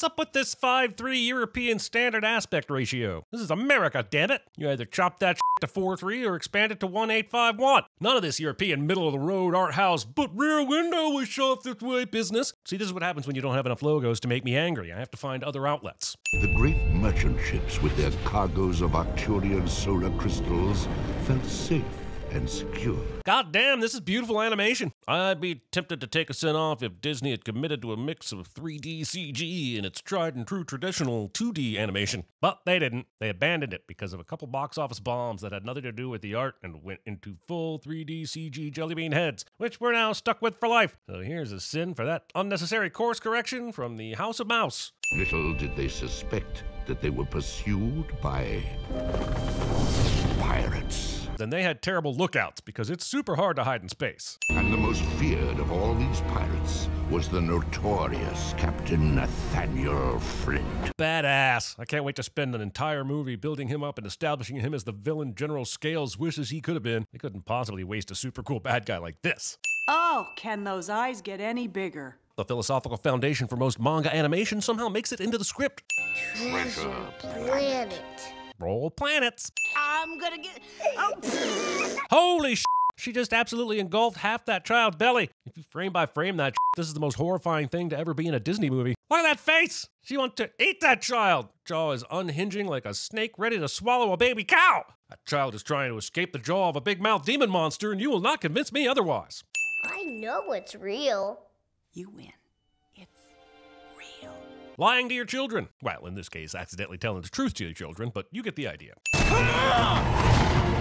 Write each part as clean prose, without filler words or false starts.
What's up with this 5:3 European standard aspect ratio? This is America, damn it. You either chop that to 4:3 or expand it to 1.851. None of this European middle-of-the-road art house, but rear window was shot this way business. See, this is what happens when you don't have enough logos to make me angry. I have to find other outlets. The great merchant ships with their cargoes of Arcturian solar crystals felt safe and secure. God damn, this is beautiful animation. I'd be tempted to take a cent off if Disney had committed to a mix of 3D CG and its tried and true traditional 2D animation. But they didn't. They abandoned it because of a couple box office bombs that had nothing to do with the art and went into full 3D CG jellybean heads, which we're now stuck with for life. So here's a sin for that unnecessary course correction from the House of Mouse. Little did they suspect that they were pursued by pirates. And they had terrible lookouts because it's super hard to hide in space. And the most feared of all these pirates was the notorious Captain Nathaniel Flint. Badass. I can't wait to spend an entire movie building him up and establishing him as the villain General Scales wishes he could have been. They couldn't possibly waste a super cool bad guy like this. Oh, can those eyes get any bigger? The philosophical foundation for most manga animation somehow makes it into the script. Treasure Planet. Roll planets. I'm gonna get... Oh. Holy sh**! She just absolutely engulfed half that child's belly. If you frame by frame that sh**, this is the most horrifying thing to ever be in a Disney movie. Look at that face! She wants to eat that child! Jaw is unhinging like a snake ready to swallow a baby cow! That child is trying to escape the jaw of a big mouth demon monster and you will not convince me otherwise. I know it's real. You win. It's real. Lying to your children. Well, in this case, accidentally telling the truth to your children, but you get the idea.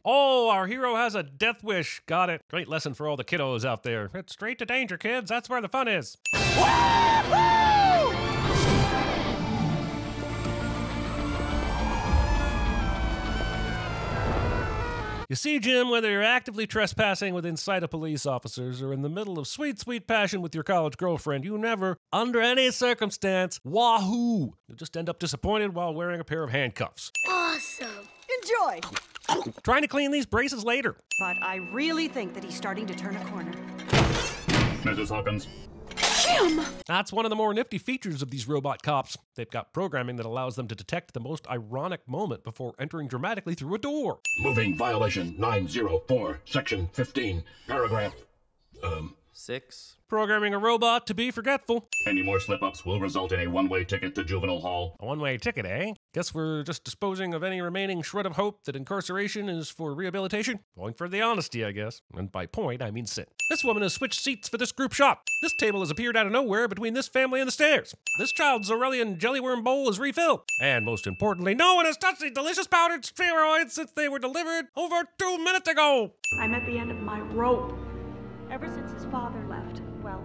Oh, our hero has a death wish. Got it. Great lesson for all the kiddos out there. It's straight to danger, kids. That's where the fun is. You see, Jim, whether you're actively trespassing within sight of police officers or in the middle of sweet, sweet passion with your college girlfriend, you never, under any circumstance, wahoo! You'll just end up disappointed while wearing a pair of handcuffs. Awesome! Enjoy! Trying to clean these braces later. But I really think that he's starting to turn a corner. Mrs. Hawkins. Jim! That's one of the more nifty features of these robot cops. They've got programming that allows them to detect the most ironic moment before entering dramatically through a door. Moving violation 904, section 15, paragraph, 6. Programming a robot to be forgetful. Any more slip-ups will result in a one-way ticket to juvenile hall. A one-way ticket, eh? Guess we're just disposing of any remaining shred of hope that incarceration is for rehabilitation. Going for the honesty, I guess. And by point, I mean sit. This woman has switched seats for this group shot. This table has appeared out of nowhere between this family and the stairs. This child's Aurelian jellyworm bowl is refilled. And most importantly, no one has touched the delicious powdered spheroids since they were delivered over 2 minutes ago. I'm at the end of my rope. Ever since his father left, well,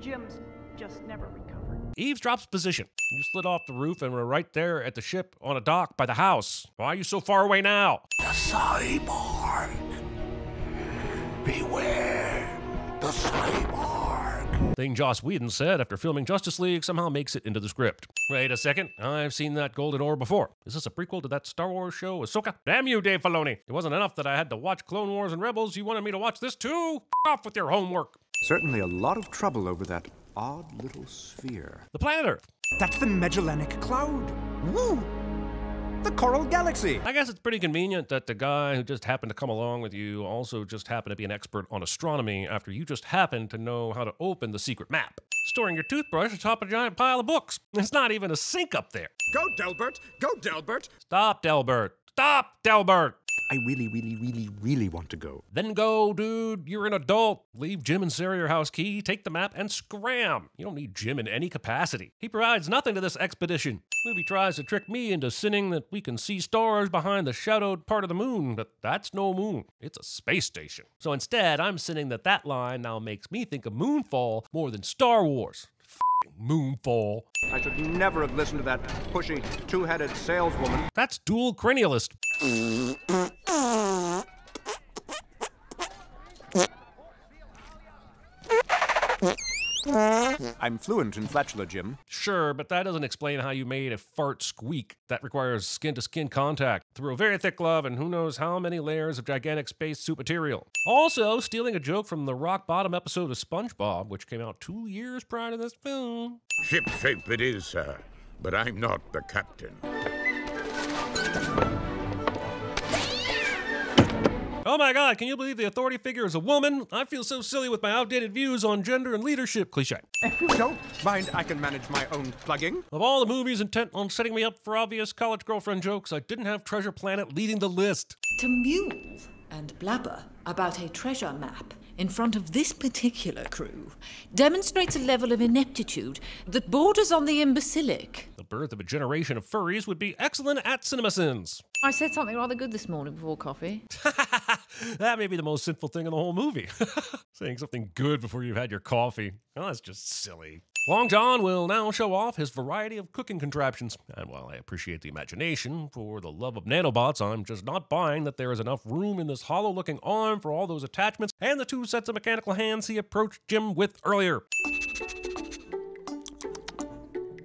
Jim's just never recovered. Eavesdrop's position. You slid off the roof and were right there at the ship on a dock by the house. Why are you so far away now? The cyborg. Beware the cyborg. Thing Joss Whedon said after filming Justice League somehow makes it into the script. Wait a second. I've seen that golden orb before. Is this a prequel to that Star Wars show, Ahsoka? Damn you, Dave Filoni. It wasn't enough that I had to watch Clone Wars and Rebels. You wanted me to watch this too? F*** off with your homework. Certainly a lot of trouble over that odd little sphere. The planet Earth. That's the Magellanic Cloud. Woo! The Coral Galaxy. I guess it's pretty convenient that the guy who just happened to come along with you also just happened to be an expert on astronomy after you just happened to know how to open the secret map. Storing your toothbrush atop a giant pile of books. There's not even a sink up there. Go, Delbert. Go, Delbert. Stop, Delbert. Stop, Delbert. I really, really, really, really want to go. Then go, dude. You're an adult. Leave Jim and Sarah your house key, take the map, and scram. You don't need Jim in any capacity. He provides nothing to this expedition. The movie tries to trick me into sinning that we can see stars behind the shadowed part of the moon, but that's no moon. It's a space station. So instead, I'm sinning that that line now makes me think of Moonfall more than Star Wars. Moonfall. I should never have listened to that pushy, two-headed saleswoman. That's dual cranialist. I'm fluent in flatula, Jim. Sure, but that doesn't explain how you made a fart squeak. That requires skin-to-skin contact through a very thick glove and who knows how many layers of gigantic space suit material. Also, stealing a joke from the rock bottom episode of SpongeBob, which came out 2 years prior to this film. Ship shape it is, sir. but I'm not the captain. Oh my God, can you believe the authority figure is a woman? I feel so silly with my outdated views on gender and leadership cliche. If you don't mind, I can manage my own plugging. Of all the movies intent on setting me up for obvious college girlfriend jokes, I didn't have Treasure Planet leading the list. To mule and blabber about a treasure map in front of this particular crew demonstrates a level of ineptitude that borders on the imbecilic. The birth of a generation of furries would be excellent at CinemaSins. I said something rather good this morning before coffee. That may be the most sinful thing in the whole movie. Saying something good before you've had your coffee. Well, that's just silly. Long John will now show off his variety of cooking contraptions. And while I appreciate the imagination, for the love of nanobots, I'm just not buying that there is enough room in this hollow-looking arm for all those attachments and the two sets of mechanical hands he approached Jim with earlier.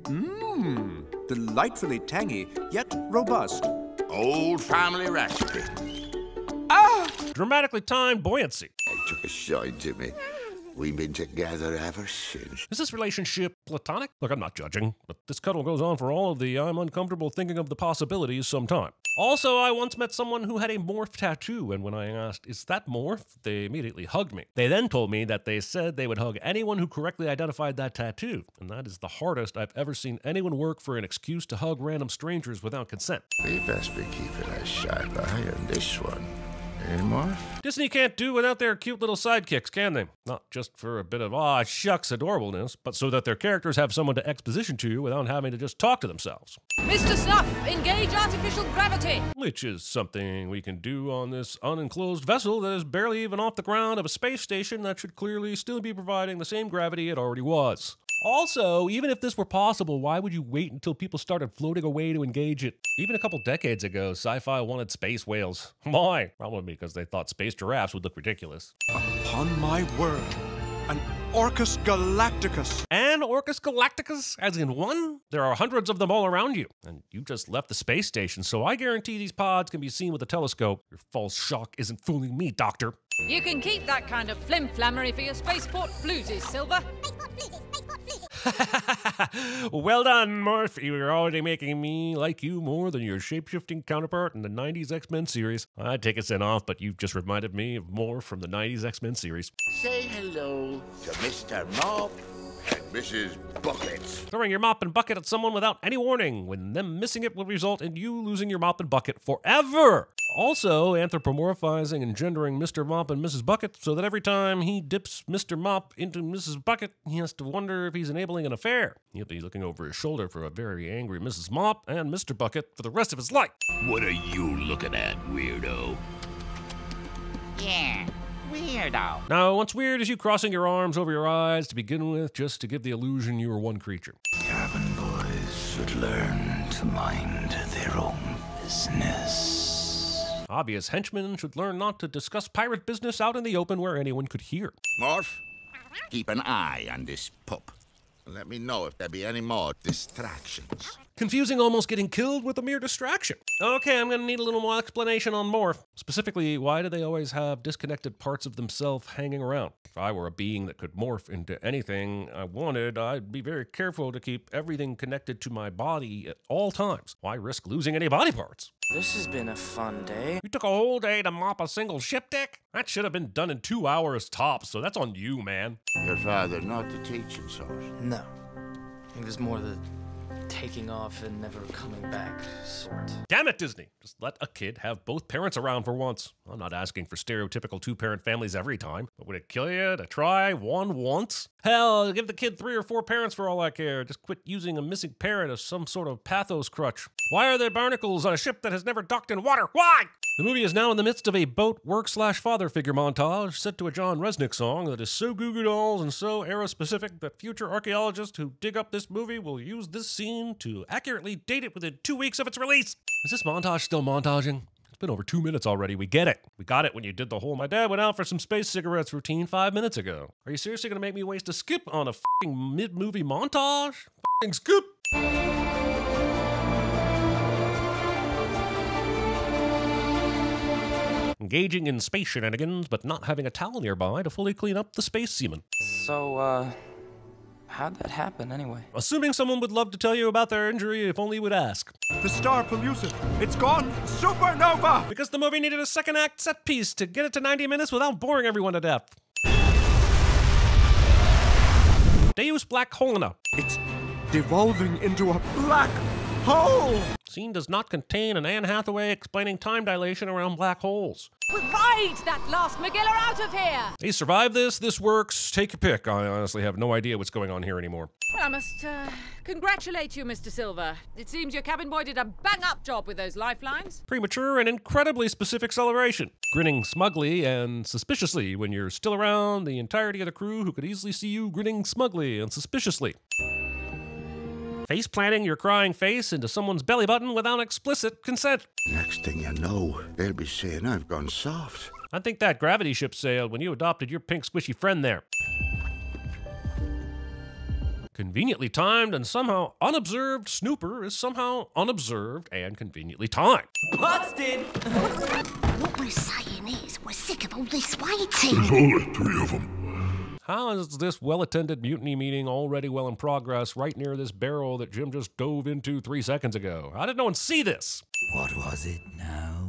Mmm, delightfully tangy, yet robust. Old family recipe. Ah! Dramatically timed buoyancy. I took a shine to me. We've been together ever since. Is this relationship platonic? Look, I'm not judging, but this cuddle goes on for all of the I'm uncomfortable thinking of the possibilities sometime. Also, I once met someone who had a morph tattoo, and when I asked, is that morph? They immediately hugged me. They then told me that they said they would hug anyone who correctly identified that tattoo, and that is the hardest I've ever seen anyone work for an excuse to hug random strangers without consent. We best be keeping a sharp eye on this one. Disney can't do without their cute little sidekicks, can they? Not just for a bit of aw shucks adorableness, but so that their characters have someone to exposition to without having to just talk to themselves. Mr. Snuff, engage artificial gravity! Which is something we can do on this unenclosed vessel that is barely even off the ground of a space station that should clearly still be providing the same gravity it already was. Also, even if this were possible, why would you wait until people started floating away to engage it? Even a couple decades ago, sci-fi wanted space whales. Why? Probably because they thought space giraffes would look ridiculous. Upon my word, an Orcus galacticus. An Orcus galacticus? As in one? There are hundreds of them all around you. And you just left the space station, so I guarantee these pods can be seen with a telescope. Your false shock isn't fooling me, Doctor. You can keep that kind of flim-flammery for your spaceport bluesies, Silver. Well done, Morph. You're already making me like you more than your shape-shifting counterpart in the 90s X-Men series. I take a cent off, but you've just reminded me of Morph from the 90s X-Men series. Say hello to Mr. Mop and Mrs. Bucket. Throwing your mop and bucket at someone without any warning, when them missing it will result in you losing your mop and bucket forever. Also, anthropomorphizing and gendering Mr. Mop and Mrs. Bucket so that every time he dips Mr. Mop into Mrs. Bucket, he has to wonder if he's enabling an affair. He'll be looking over his shoulder for a very angry Mrs. Mop and Mr. Bucket for the rest of his life. What are you looking at, weirdo? Yeah. Weirdo. Now, what's weird is you crossing your arms over your eyes to begin with, just to give the illusion you are one creature. Cabin boys should learn to mind their own business. Obvious henchmen should learn not to discuss pirate business out in the open where anyone could hear. Morph, keep an eye on this pup. Let me know if there be any more distractions. Confusing almost getting killed with a mere distraction. Okay, I'm gonna need a little more explanation on Morph. Specifically, why do they always have disconnected parts of themselves hanging around? If I were a being that could morph into anything I wanted, I'd be very careful to keep everything connected to my body at all times. Why risk losing any body parts? This has been a fun day. You took a whole day to mop a single ship deck? That should have been done in 2 hours tops, so that's on you, man. Your father, not the teaching source. No. I think there's more the taking off and never coming back sort. Damn it, Disney. Just let a kid have both parents around for once. I'm not asking for stereotypical two-parent families every time, but would it kill you to try one once? Hell, give the kid 3 or 4 parents for all I care. Just quit using a missing parent as some sort of pathos crutch. Why are there barnacles on a ship that has never docked in water? Why? The movie is now in the midst of a boat work/father figure montage set to a John Resnick song that is so Goo Goo Dolls and so era-specific that future archaeologists who dig up this movie will use this scene to accurately date it within 2 weeks of its release. Is this montage still montaging? It's been over 2 minutes already, we get it. We got it when you did the whole my dad went out for some space cigarettes routine 5 minutes ago. Are you seriously gonna make me waste a skip on a f***ing mid-movie montage? F***ing scoop! Engaging in space shenanigans, but not having a towel nearby to fully clean up the space semen. So, How'd that happen anyway? Assuming someone would love to tell you about their injury if only you would ask. The star polluted. It's gone supernova! Because the movie needed a second act set piece to get it to 90 minutes without boring everyone to death. Deus Black Holina. It's devolving into a black hole! Scene does not contain an Anne Hathaway explaining time dilation around black holes. We'll ride that last Magella out of here! They survive this, this works, take your pick. I honestly have no idea what's going on here anymore. Well, I must congratulate you, Mr. Silver. It seems your cabin boy did a bang-up job with those lifelines. Premature and incredibly specific celebration. Grinning smugly and suspiciously when you're still around the entirety of the crew who could easily see you grinning smugly and suspiciously. Face planting your crying face into someone's belly button without explicit consent. Next thing you know, they'll be saying I've gone soft. I think that gravity ship sailed when you adopted your pink squishy friend there. Conveniently timed and somehow unobserved, Snooper is somehow unobserved and conveniently timed. Busted! What we're saying is we're sick of all this waiting. There's only three of them. How is this well-attended mutiny meeting already well in progress right near this barrel that Jim just dove into 3 seconds ago? How did no one see this? What was it now?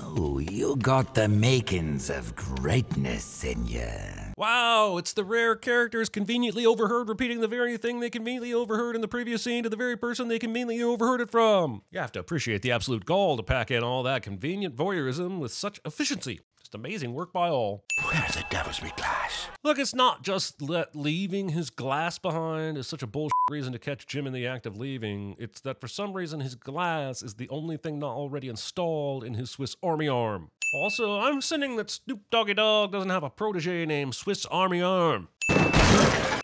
Oh, you got the makings of greatness in you. Wow, it's the rare characters conveniently overheard repeating the very thing they conveniently overheard in the previous scene to the very person they conveniently overheard it from. You have to appreciate the absolute gall to pack in all that convenient voyeurism with such efficiency. Amazing work by all. Where the devil's me glass? Look, it's not just that leaving his glass behind is such a bullshit reason to catch Jim in the act of leaving. It's that for some reason his glass is the only thing not already installed in his Swiss Army arm. Also, I'm sending that Snoop Doggy Dog doesn't have a protege named Swiss Army Arm.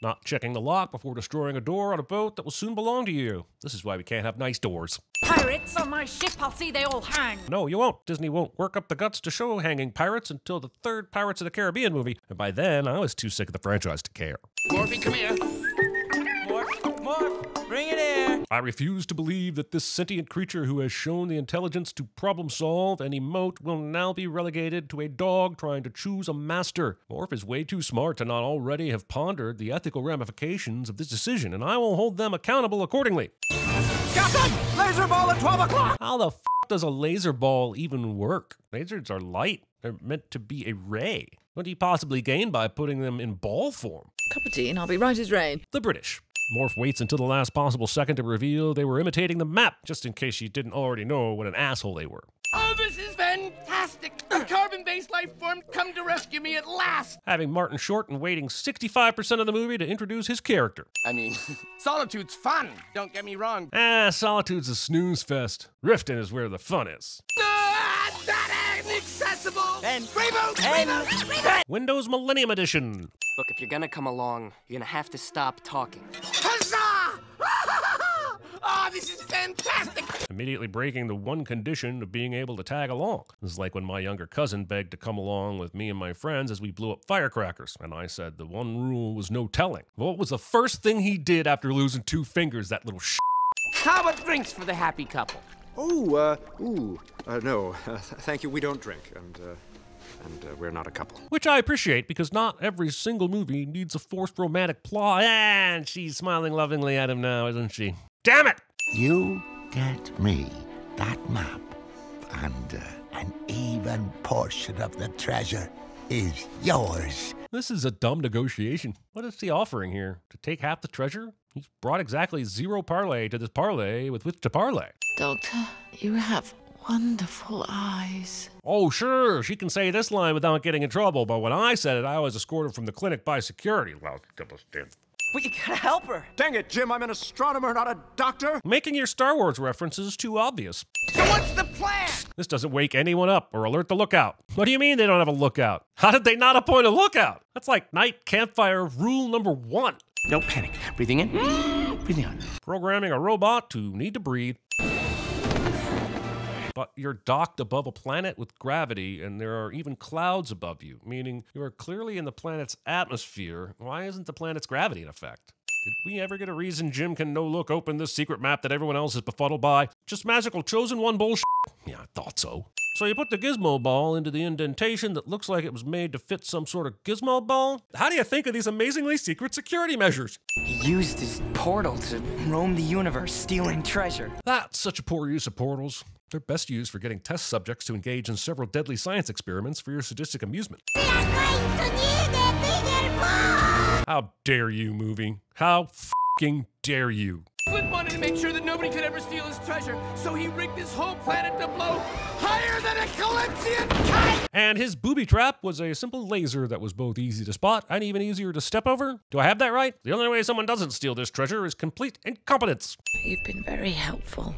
Not checking the lock before destroying a door on a boat that will soon belong to you. This is why we can't have nice doors. Pirates on my ship, I'll see they all hang. No, you won't. Disney won't work up the guts to show hanging pirates until the third Pirates of the Caribbean movie. And by then, I was too sick of the franchise to care. Morphy, come here. Morph, bring it here. I refuse to believe that this sentient creature who has shown the intelligence to problem solve and emote will now be relegated to a dog trying to choose a master. Morph is way too smart to not already have pondered the ethical ramifications of this decision, and I will hold them accountable accordingly. Captain! Laser ball at 12 o'clock! How the f*** does a laser ball even work? Lasers are light. They're meant to be a ray. What do you possibly gain by putting them in ball form? Cup of tea and I'll be right as rain. The British. Morph waits until the last possible second to reveal they were imitating the map, just in case you didn't already know what an asshole they were. Oh, this is fantastic! A carbon-based life form come to rescue me at last! Having Martin Short and waiting 65% of the movie to introduce his character. I mean, Solitude's fun, don't get me wrong. Ah, Solitude's a snooze fest. Riften is where the fun is. That inaccessible! And reboot! And Windows Millennium Edition. Look, if you're gonna come along, you're gonna have to stop talking. Huzzah! Oh, this is fantastic! Immediately breaking the one condition of being able to tag along. This is like when my younger cousin begged to come along with me and my friends as we blew up firecrackers, and I said the one rule was no telling. What was the first thing he did after losing 2 fingers, that little sh**? How about drinks for the happy couple? Oh, no, thank you, we don't drink, and we're not a couple. Which I appreciate, because not every single movie needs a forced romantic plot, and she's smiling lovingly at him now, isn't she? Damn it! You get me that map, and an even portion of the treasure is yours. This is a dumb negotiation. What is he offering here? To take half the treasure? He's brought exactly 0 parlay to this parlay with which to parlay. Doctor, you have wonderful eyes. Oh, sure, she can say this line without getting in trouble, but when I said it, I was escorted from the clinic by security. Well, but you gotta help her. Dang it, Jim, I'm an astronomer, not a doctor. Making your Star Wars references too obvious. So what's the plan? This doesn't wake anyone up or alert the lookout. What do you mean they don't have a lookout? How did they not appoint a lookout? That's like night campfire rule number 1. No panic. Breathing in, breathing out. Programming a robot to need to breathe. But you're docked above a planet with gravity, and there are even clouds above you, meaning you are clearly in the planet's atmosphere. Why isn't the planet's gravity in effect? Did we ever get a reason Jim can no look open this secret map that everyone else is befuddled by? Just magical chosen one bullshit? Yeah, I thought so. So you put the gizmo ball into the indentation that looks like it was made to fit some sort of gizmo ball. How do you think of these amazingly secret security measures? He used his portal to roam the universe, stealing treasure. That's such a poor use of portals. They're best used for getting test subjects to engage in several deadly science experiments for your sadistic amusement. We are going to need a bigger ball! How dare you, movie? How f***ing dare you? Flint wanted to make sure that nobody could ever steal his treasure, so he rigged this whole planet to blow higher than a Calypsian kite! And his booby trap was a simple laser that was both easy to spot and even easier to step over. Do I have that right? The only way someone doesn't steal this treasure is complete incompetence. You've been very helpful,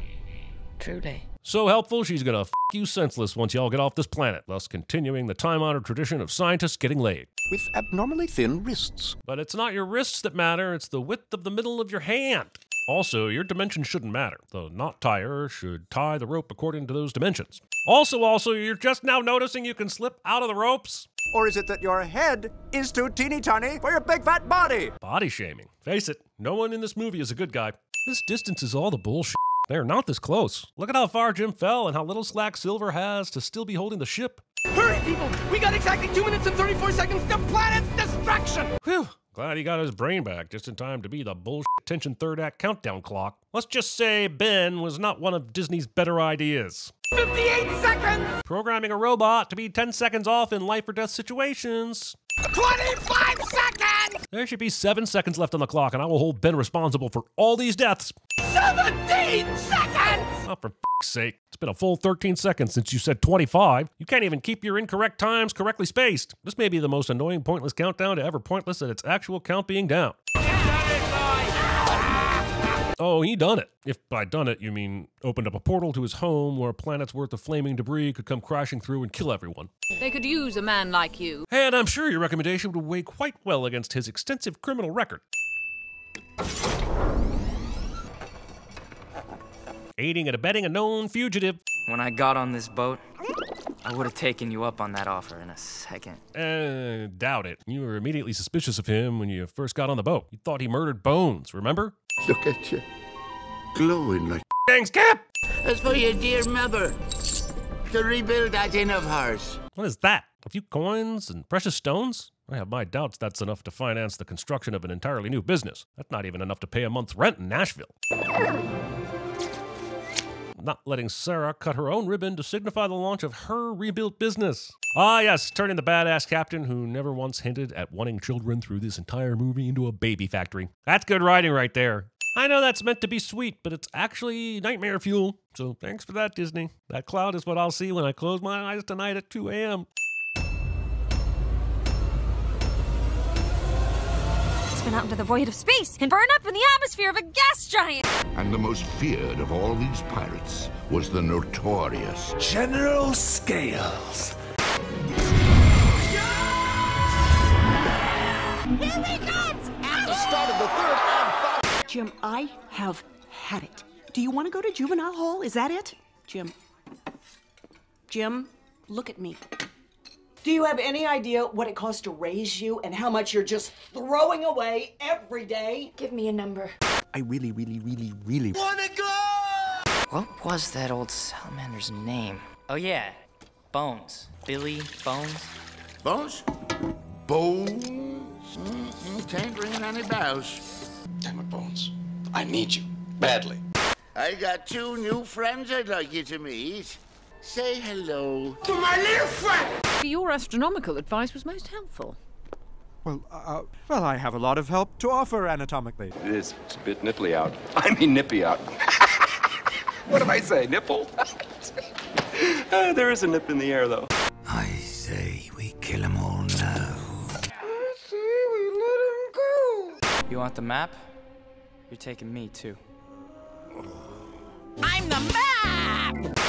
truly. So helpful, she's gonna f*** you senseless once y'all get off this planet, thus continuing the time-honored tradition of scientists getting laid. With abnormally thin wrists. But it's not your wrists that matter, it's the width of the middle of your hand. Also, your dimensions shouldn't matter. The knot tire should tie the rope according to those dimensions. Also, you're just now noticing you can slip out of the ropes? Or is it that your head is too teeny tiny for your big fat body? Body shaming. Face it, no one in this movie is a good guy. This distance is all the bullshit. They're not this close. Look at how far Jim fell and how little slack Silver has to still be holding the ship. Hurry, people! We got exactly 2 minutes and 34 seconds to planet's destruction! Whew. Glad he got his brain back just in time to be the bullshit tension third act countdown clock. Let's just say Ben was not one of Disney's better ideas. 58 seconds! Programming a robot to be 10 seconds off in life or death situations. 25 seconds! There should be 7 seconds left on the clock, and I will hold Ben responsible for all these deaths. 17 seconds! Oh, for f***'s sake. It's been a full 13 seconds since you said 25. You can't even keep your incorrect times correctly spaced. This may be the most annoying pointless countdown to ever pointless at its actual count being down. Oh, he done it. If by done it, you mean opened up a portal to his home where a planet's worth of flaming debris could come crashing through and kill everyone. They could use a man like you. And I'm sure your recommendation would weigh quite well against his extensive criminal record. Aiding and abetting a known fugitive. When I got on this boat, I would have taken you up on that offer in a second. Doubt it. You were immediately suspicious of him when you first got on the boat. You thought he murdered Bones, remember? Look at you, glowing like... Thanks, Cap! As for your dear mother, to rebuild that inn of hers. What is that? A few coins and precious stones? I have my doubts that's enough to finance the construction of an entirely new business. That's not even enough to pay a month's rent in Nashville. Not letting Sarah cut her own ribbon to signify the launch of her rebuilt business. Ah yes, turning the badass captain who never once hinted at wanting children through this entire movie into a baby factory. That's good writing right there. I know that's meant to be sweet, but it's actually nightmare fuel. So thanks for that, Disney. That cloud is what I'll see when I close my eyes tonight at 2 a.m. Out into the void of space and burn up in the atmosphere of a gas giant. And the most feared of all these pirates was the notorious General Scales. Here we go! At the start of the third round. Jim, I have had it. Do you want to go to juvenile hall? Is that it? Jim. Jim, look at me. Do you have any idea what it costs to raise you and how much you're just throwing away every day? Give me a number. I really, really, really, really wanna go! What was that old salamander's name? Oh yeah, Bones. Billy Bones? Bones? Bones? Can't ring any bells. Damn it, Bones. I need you, badly. I got 2 new friends I'd like you to meet. Say hello to my little friend! Your astronomical advice was most helpful. Well, I have a lot of help to offer anatomically. It's a bit nipply out. I mean nippy out. What did I say, nipple? There is a nip in the air, though. I say we kill them all now. I say we let them go. You want the map? You're taking me, too. I'm the map!